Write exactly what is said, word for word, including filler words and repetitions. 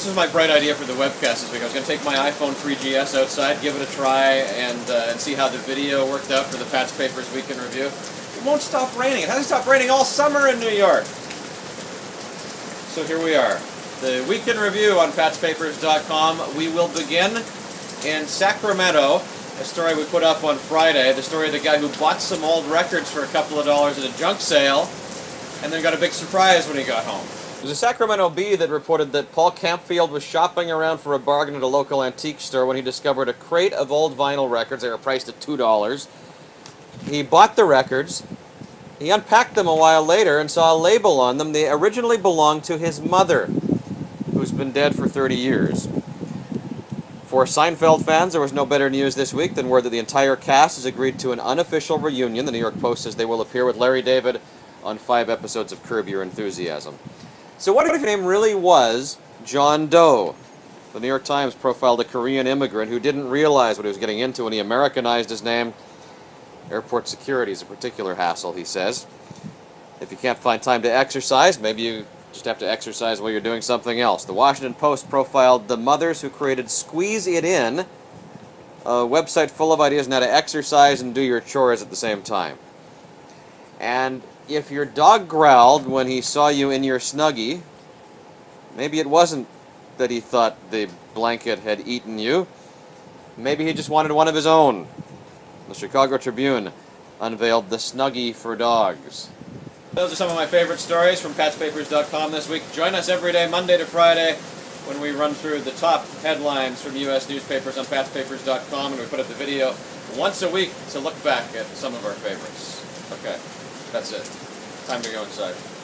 This was my bright idea for the webcast this week. I was going to take my iPhone three G S outside, give it a try, and, uh, and see how the video worked out for the Pat's Papers Week in Review. It won't stop raining. It hasn't stopped raining all summer in New York. So here we are. The Week in Review on pat's papers dot com. We will begin in Sacramento, a story we put up on Friday, the story of the guy who bought some old records for a couple of dollars at a junk sale, and then got a big surprise when he got home. It was the Sacramento Bee that reported that Paul Campfield was shopping around for a bargain at a local antique store when he discovered a crate of old vinyl records. They were priced at two dollars. He bought the records. He unpacked them a while later and saw a label on them. They originally belonged to his mother, who's been dead for thirty years. For Seinfeld fans, there was no better news this week than word that the entire cast has agreed to an unofficial reunion. The New York Post says they will appear with Larry David on five episodes of Curb Your Enthusiasm. So what if your name really was John Doe? The New York Times profiled a Korean immigrant who didn't realize what he was getting into when he Americanized his name. Airport security is a particular hassle, he says. If you can't find time to exercise, maybe you just have to exercise while you're doing something else. The Washington Post profiled the mothers who created Squeeze It In, a website full of ideas on how to exercise and do your chores at the same time. And if your dog growled when he saw you in your Snuggie, maybe it wasn't that he thought the blanket had eaten you. Maybe he just wanted one of his own. The Chicago Tribune unveiled the Snuggie for dogs. Those are some of my favorite stories from pat's papers dot com this week. Join us every day, Monday to Friday, when we run through the top headlines from U S newspapers on pat's papers dot com, and we put up the video once a week to look back at some of our favorites. Okay, that's it. Time to go inside.